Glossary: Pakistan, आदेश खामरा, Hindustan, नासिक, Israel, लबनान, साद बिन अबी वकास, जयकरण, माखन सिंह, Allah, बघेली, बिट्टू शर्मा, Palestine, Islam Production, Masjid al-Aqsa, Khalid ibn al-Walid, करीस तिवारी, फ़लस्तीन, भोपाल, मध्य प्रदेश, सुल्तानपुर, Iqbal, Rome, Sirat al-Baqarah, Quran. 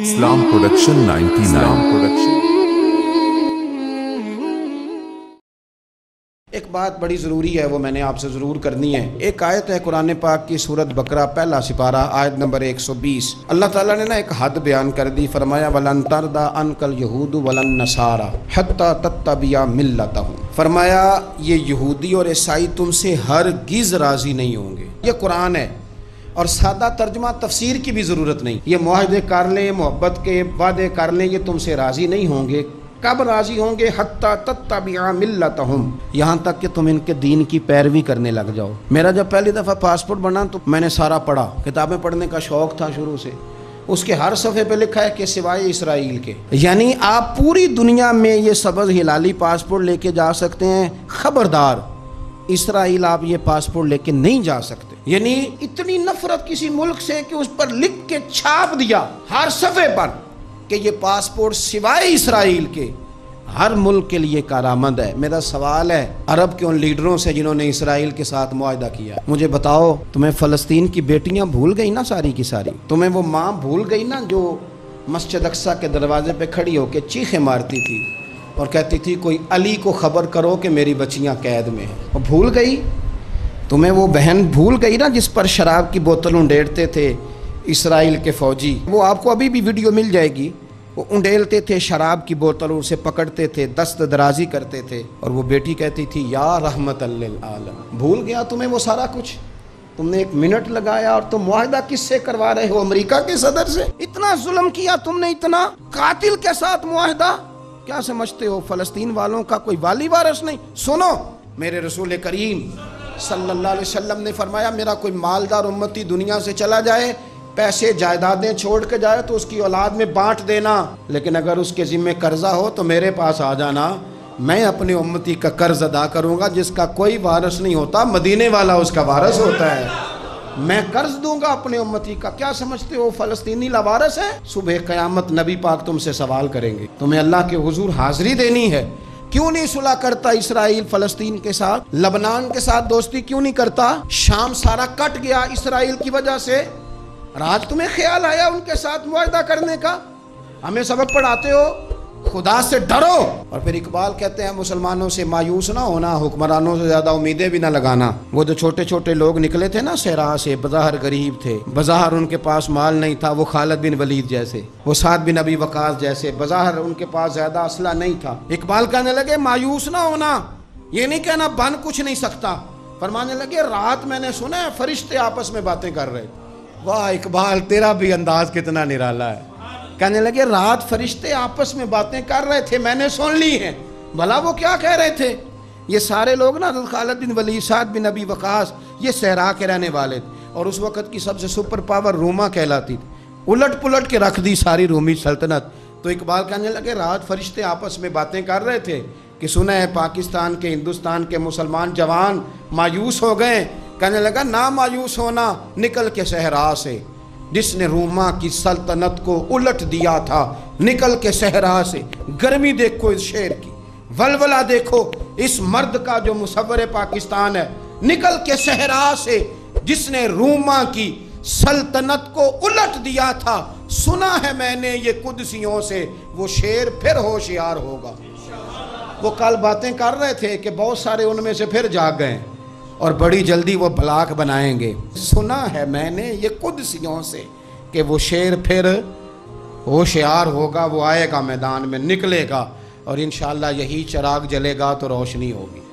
इस्लाम production 99। एक बात बड़ी ज़रूरी है, वो मैंने आपसे ज़रूर करनी है। एक आयत है कुरान पाक की, सूरत बकरा पहला सिपारा आयत नंबर 120। अल्लाह ताला ने ना एक हद बयान कर दी, फरमाया वलन तरदा अनकल यहूद वलन नसारा हत्ता तत्तबिया मिल्लतहुम। फरमाया ये यहूदी और ईसाई तुमसे हरगिज़ राज़ी नहीं होंगे। ये कुरान है और सादा तर्जमा तफसीर की भी ज़रूरत नहीं। ये मुआहदे कर लें, मोहब्बत के वादे कर लें, ये तुमसे राज़ी नहीं होंगे। कब राज़ी होंगे? हत्ता तत्तबिया मिल्लतहुम, यहाँ तक कि तुम इनके दीन की पैरवी करने लग जाओ। मेरा जब पहली दफ़ा पासपोर्ट बना तो मैंने सारा पढ़ा, किताबें पढ़ने का शौक़ था शुरू से। उसके हर सफ़े पे लिखा है कि सिवाय इसराइल के, यानी आप पूरी दुनिया में ये सबज़ हिलाली पासपोर्ट लेके जा सकते हैं, ख़बरदार इसराइल आप ये पासपोर्ट लेके नहीं जा सकते। यानी इतनी नफरत किसी मुल्क से कि उस पर लिख के छाप दिया हर सफ़े पर कि ये पासपोर्ट सिवाय इसराइल के हर मुल्क के लिए कारामंद है। मेरा सवाल है अरब के उन लीडरों से जिन्होंने इसराइल के साथ मुआहदा किया, मुझे बताओ तुम्हें फ़लस्तीन की बेटियां भूल गई ना सारी की सारी? तुम्हें वो माँ भूल गई ना जो मस्जिद अक्सा के दरवाजे पर खड़ी होकर चीखें मारती थी और कहती थी कोई अली को ख़बर करो कि मेरी बच्चियां कैद में हैं? और भूल गई तुम्हें वो बहन भूल गई ना जिस पर शराब की बोतल उंडेलते थे इसराइल के फ़ौजी? वो आपको अभी भी वीडियो मिल जाएगी। वो उंडेलते थे शराब की बोतल, उसे पकड़ते थे, दस्त दराजी करते थे, और वो बेटी कहती थी या रहमत लिल आलम। भूल गया तुम्हें वो सारा कुछ? तुमने एक मिनट लगाया और तुम मुआहदा किससे करवा रहे हो? अमेरिका के सदर से? इतना जुल्म किया तुमने, इतना कातिल के साथ मुआहदा, क्या समझते हो फ़लस्तीन वालों का कोई वाली वारस नहीं? सुनो, मेरे रसूल करीम सल्लल्लाहु अलैहि वसल्लम ने फरमाया मेरा कोई मालदार उम्मती दुनिया से चला जाए, पैसे जायदादें छोड़ के जाए तो उसकी औलाद में बांट देना, लेकिन अगर उसके ज़िम्मे कर्जा हो तो मेरे पास आ जाना, मैं अपने उम्मती का कर्ज अदा करूँगा। जिसका कोई वारस नहीं होता, मदीने वाला उसका वारस होता है। मैं कर्ज दूंगा अपने उम्मती का। क्या समझते हो फ़लस्तीनी लावारस है? सुबह क़यामत नबी पाक तुमसे सवाल करेंगे, तुम्हें अल्लाह के हुजूर हाज़री देनी है। क्यों नहीं सुलह करता इसराइल फ़लस्तीन के साथ? लबनान के साथ दोस्ती क्यों नहीं करता? शाम सारा कट गया इसराइल की वजह से। राज तुम्हें ख्याल आया उनके साथ मुआहदा करने का? हमें सबक पढ़ाते हो, खुदा से डरो। और फिर इकबाल कहते हैं मुसलमानों से मायूस ना होना, हुक्मरानों से ज़्यादा उम्मीदें भी ना लगाना। वो जो छोटे छोटे लोग निकले थे ना सहरा से, बज़ाहर गरीब थे, बज़ाहर उनके पास माल नहीं था, वो खालिद बिन वलीद जैसे, वो साद बिन अबी वकास जैसे, बज़ाहर उनके पास ज़्यादा असला नहीं था। इकबाल कहने लगे मायूस ना होना, ये नहीं कहना बन कुछ नहीं सकता। फरमाने लगे रात मैंने सुना है फरिश्ते आपस में बातें कर रहे। वाह इकबाल, तेरा भी अंदाज़ कितना निराला है। कहने लगे रात फरिश्ते आपस में बातें कर रहे थे, मैंने सुन ली है। भला वो क्या कह रहे थे? ये सारे लोग ना खालिद बिन वलीद, साद बिन अबी वकास, ये सहरा के रहने वाले थे और उस वक़्त की सबसे सुपर पावर रोमा कहलाती थी। उलट पुलट के रख दी सारी रोमी सल्तनत। तो इकबाल कहने लगे रात फरिश्ते आपस में बातें कर रहे थे कि सुना है पाकिस्तान के, हिंदुस्तान के मुसलमान जवान मायूस हो गए। कहने लगा ना मायूस होना, निकल के सहरा से, जिसने रोमा की सल्तनत को उलट दिया था, निकल के सहरा से। गर्मी देखो इस शेर की, वलवला देखो इस मर्द का जो मुसव्वर पाकिस्तान है। निकल के सहरा से जिसने रोमा की सल्तनत को उलट दिया था, सुना है मैंने ये कुदसियों से वो शेर फिर होशियार होगा। वो कल बातें कर रहे थे कि बहुत सारे उनमें से फिर जाग गए और बड़ी जल्दी वो ब्लॉक बनाएंगे। सुना है मैंने ये कुदसियों से कि वो शेर फिर होशियार होगा, वो आएगा मैदान में, निकलेगा और इंशाल्लाह यही चिराग जलेगा तो रोशनी होगी।